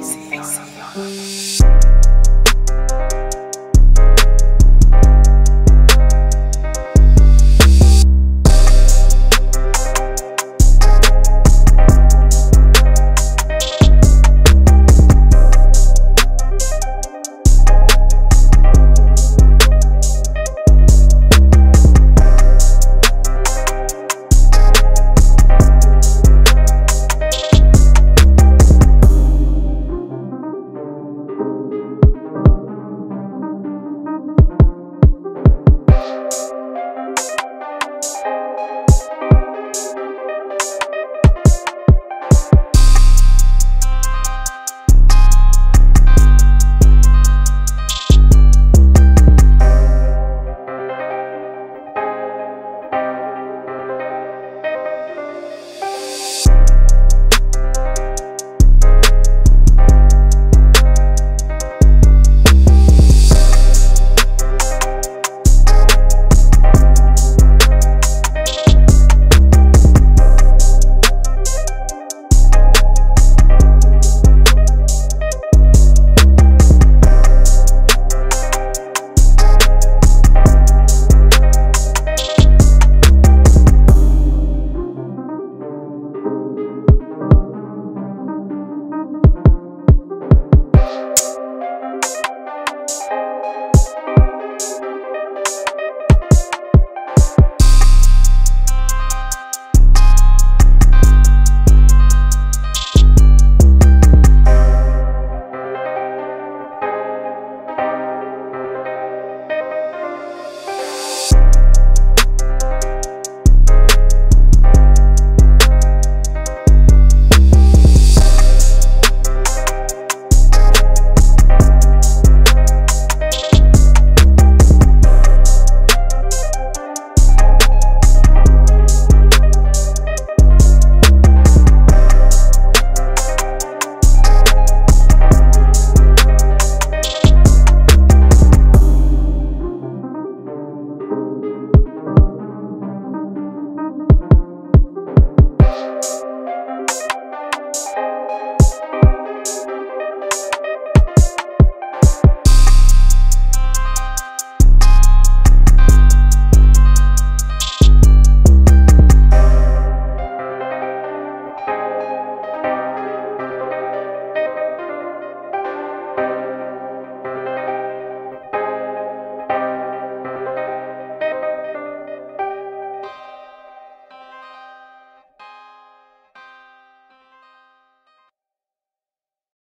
Easy.